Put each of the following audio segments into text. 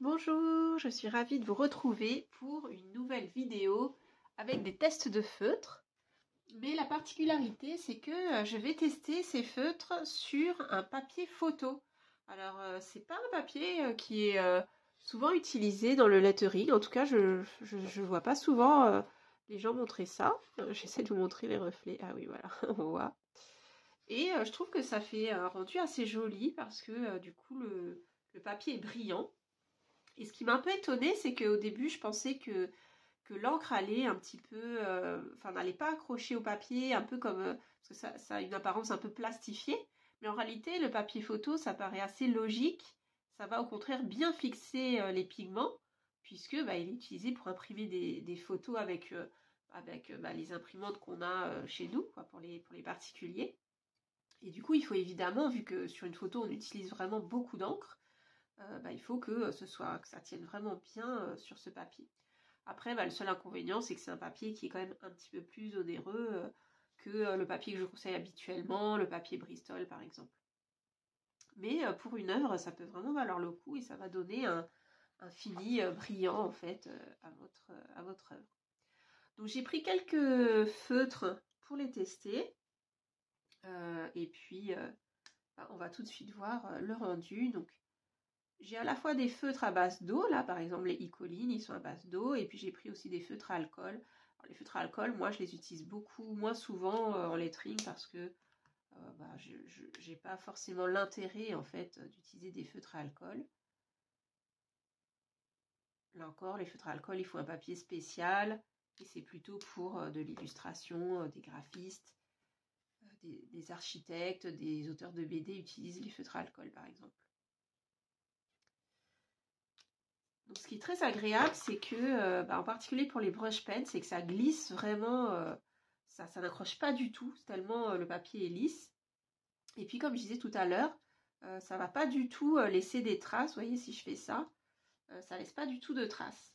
Bonjour, je suis ravie de vous retrouver pour une nouvelle vidéo avec des tests de feutres. Mais la particularité, c'est que je vais tester ces feutres sur un papier photo. Alors, c'est pas un papier qui est souvent utilisé dans le lettering. En tout cas, je vois pas souvent les gens montrer ça. J'essaie de vous montrer les reflets. Ah oui, voilà, on voit. Et je trouve que ça fait un rendu assez joli parce que du coup, le papier est brillant. Et ce qui m'a un peu étonnée, c'est qu'au début, je pensais que l'encre allait un petit peu... Enfin, n'allait pas accrocher au papier, un peu comme... parce que ça a une apparence un peu plastifiée. Mais en réalité, le papier photo, ça paraît assez logique. Ça va au contraire bien fixer les pigments, puisque bah, il est utilisé pour imprimer des photos avec, avec les imprimantes qu'on a chez nous, quoi, pour les particuliers. Et du coup, il faut évidemment, vu que sur une photo, on utilise vraiment beaucoup d'encre, il faut que ça tienne vraiment bien sur ce papier. Après, le seul inconvénient, c'est que c'est un papier qui est quand même un petit peu plus onéreux que le papier que je conseille habituellement, le papier Bristol par exemple. Mais pour une œuvre, ça peut vraiment valoir le coup et ça va donner un fini brillant en fait à votre œuvre. Donc j'ai pris quelques feutres pour les tester et puis on va tout de suite voir le rendu. Donc j'ai à la fois des feutres à base d'eau, là par exemple les Ecoline, ils sont à base d'eau, et puis j'ai pris aussi des feutres à alcool. Alors, les feutres à alcool, moi je les utilise beaucoup moins souvent en lettering parce que je n'ai pas forcément l'intérêt en fait d'utiliser des feutres à alcool. Là encore, les feutres à alcool, il faut un papier spécial et c'est plutôt pour de l'illustration, des graphistes, des architectes, des auteurs de BD utilisent les feutres à alcool par exemple. Donc, ce qui est très agréable, c'est que, en particulier pour les brush pens, c'est que ça glisse vraiment, ça n'accroche pas du tout, tellement le papier est lisse. Et puis comme je disais tout à l'heure, ça ne va pas du tout laisser des traces. Vous voyez, si je fais ça, ça ne laisse pas du tout de traces.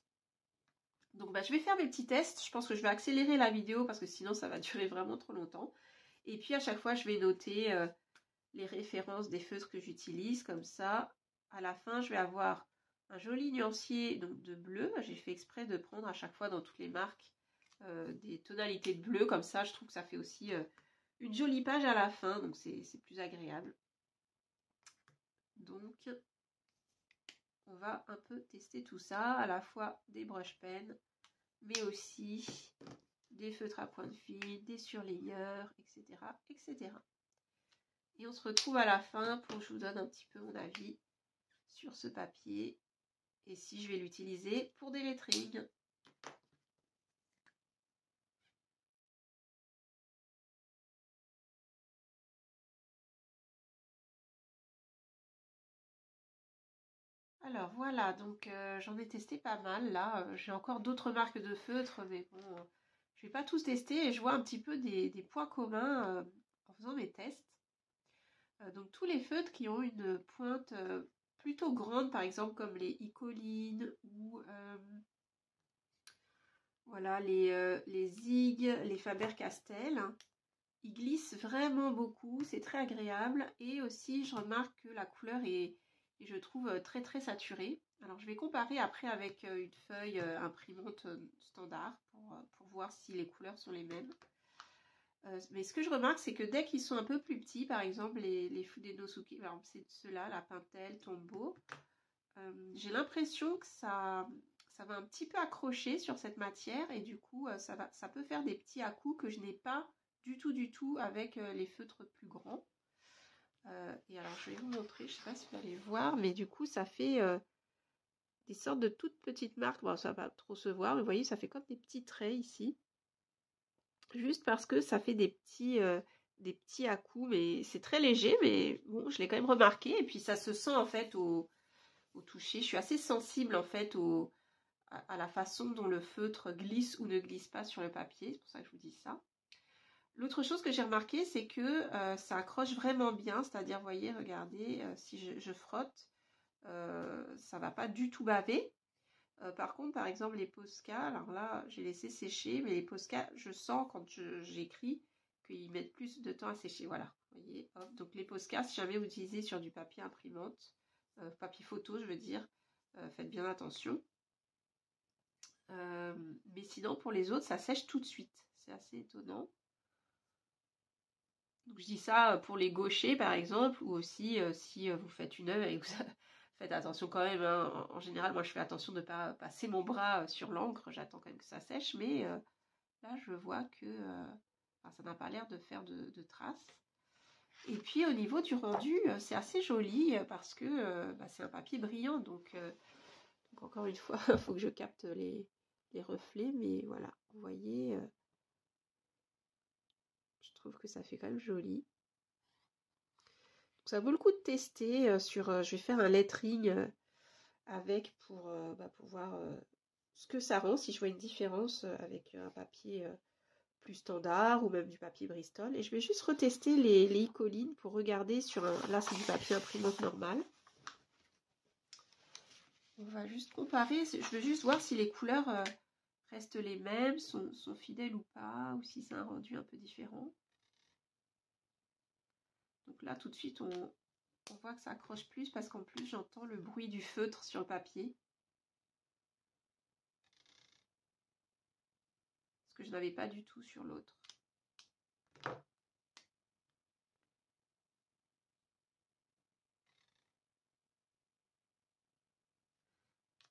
Donc je vais faire mes petits tests. Je pense que je vais accélérer la vidéo parce que sinon ça va durer vraiment trop longtemps. Et puis à chaque fois, je vais noter les références des feutres que j'utilise. Comme ça, à la fin, je vais avoir un joli nuancier donc de bleu. J'ai fait exprès de prendre à chaque fois dans toutes les marques des tonalités de bleu. Comme ça, je trouve que ça fait aussi une jolie page à la fin. Donc, c'est plus agréable. Donc, on va un peu tester tout ça. À la fois des brush pens, mais aussi des feutres à pointe fine, des surligneurs, etc., etc. Et on se retrouve à la fin pour que je vous donne un petit peu mon avis sur ce papier. Et si je vais l'utiliser pour des lettrings. Alors voilà, donc j'en ai testé pas mal là. J'ai encore d'autres marques de feutres, mais bon, je vais pas tous tester et je vois un petit peu des points communs en faisant mes tests. Donc tous les feutres qui ont une pointe plutôt grande, par exemple comme les Ecoline ou voilà, les Zig, les Faber-Castell, ils glissent vraiment beaucoup, c'est très agréable. Et aussi je remarque que la couleur est, je trouve, très très saturée. Alors je vais comparer après avec une feuille imprimante standard pour voir si les couleurs sont les mêmes. Mais ce que je remarque, c'est que dès qu'ils sont un peu plus petits, par exemple les Fudenosuki, c'est ceux-là, la Pintelle, Tombeau, j'ai l'impression que ça va un petit peu accrocher sur cette matière et du coup ça peut faire des petits à-coups que je n'ai pas du tout avec les feutres plus grands. Et alors je vais vous montrer, je ne sais pas si vous allez voir, mais du coup ça fait des sortes de toutes petites marques. Bon, ça va pas trop se voir, mais vous voyez, ça fait comme des petits traits ici. Juste parce que ça fait des petits à-coups, mais c'est très léger, mais bon, je l'ai quand même remarqué. Et puis ça se sent en fait au toucher. Je suis assez sensible en fait à la façon dont le feutre glisse ou ne glisse pas sur le papier. C'est pour ça que je vous dis ça. L'autre chose que j'ai remarqué, c'est que ça accroche vraiment bien. C'est-à-dire, vous voyez, regardez, si je frotte, ça ne va pas du tout baver. Par contre, par exemple, les Posca, alors là, j'ai laissé sécher, mais les Posca, je sens quand j'écris qu'ils mettent plus de temps à sécher. Voilà, vous voyez, hop. Donc les Posca, si jamais vous utilisez sur du papier imprimante, papier photo, je veux dire, Faites bien attention. Mais sinon, pour les autres, ça sèche tout de suite. C'est assez étonnant. Donc, je dis ça pour les gauchers, par exemple, ou aussi si vous faites une œuvre et que vous faites attention quand même. Hein. En général, moi, je fais attention de ne pas passer mon bras sur l'encre. J'attends quand même que ça sèche. Mais là, je vois que enfin, ça n'a pas l'air de faire de traces. Et puis, au niveau du rendu, c'est assez joli parce que c'est un papier brillant. Donc encore une fois, il faut que je capte les reflets. Mais voilà, vous voyez... je trouve que ça fait quand même joli. Donc ça vaut le coup de tester. Je vais faire un lettering avec pour voir ce que ça rend. Si je vois une différence avec un papier plus standard ou même du papier Bristol. Et je vais juste retester les Ecoline pour regarder sur un... Là, c'est du papier imprimante normal. On va juste comparer. Je veux juste voir si les couleurs... restent les mêmes, sont fidèles ou pas, ou si c'est un rendu un peu différent. Donc là, tout de suite, on voit que ça accroche plus, parce qu'en plus, j'entends le bruit du feutre sur le papier. Ce que je n'avais pas du tout sur l'autre.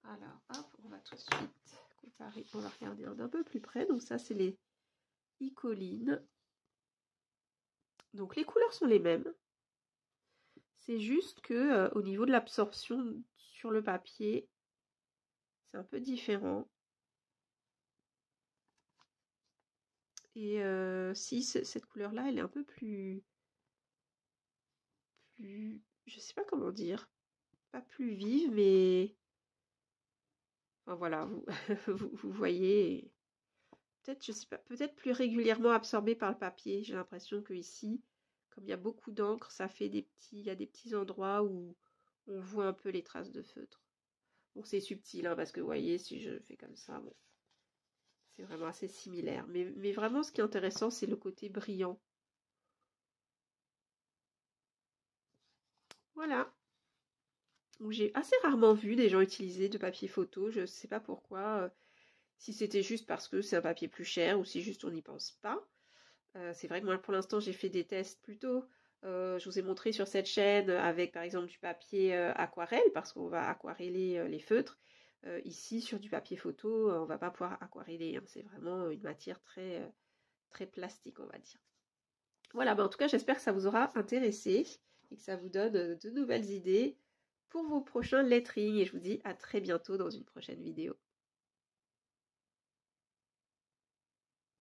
Alors, hop, on va tout de suite... On va regarder d'un peu plus près. Donc ça, c'est les Ecoline. Donc les couleurs sont les mêmes. C'est juste que au niveau de l'absorption sur le papier, c'est un peu différent. Et si cette couleur-là, elle est un peu plus, je sais pas comment dire, pas plus vive, mais... Voilà, vous voyez, peut-être, je sais pas, peut-être plus régulièrement absorbé par le papier. J'ai l'impression que ici, comme il y a beaucoup d'encre, ça fait il y a des petits endroits où on voit un peu les traces de feutre. Bon, c'est subtil, hein, parce que vous voyez, si je fais comme ça, bon, c'est vraiment assez similaire. Mais vraiment, ce qui est intéressant, c'est le côté brillant. Voilà. J'ai assez rarement vu des gens utiliser de papier photo, je ne sais pas pourquoi, si c'était juste parce que c'est un papier plus cher ou si juste on n'y pense pas. C'est vrai que moi pour l'instant j'ai fait des tests plutôt, je vous ai montré sur cette chaîne avec par exemple du papier aquarelle, parce qu'on va aquareller les feutres. Ici sur du papier photo, on ne va pas pouvoir aquareller, hein. C'est vraiment une matière très, très plastique on va dire. Voilà, en tout cas j'espère que ça vous aura intéressé et que ça vous donne de nouvelles idées pour vos prochains lettrings, et je vous dis à très bientôt dans une prochaine vidéo.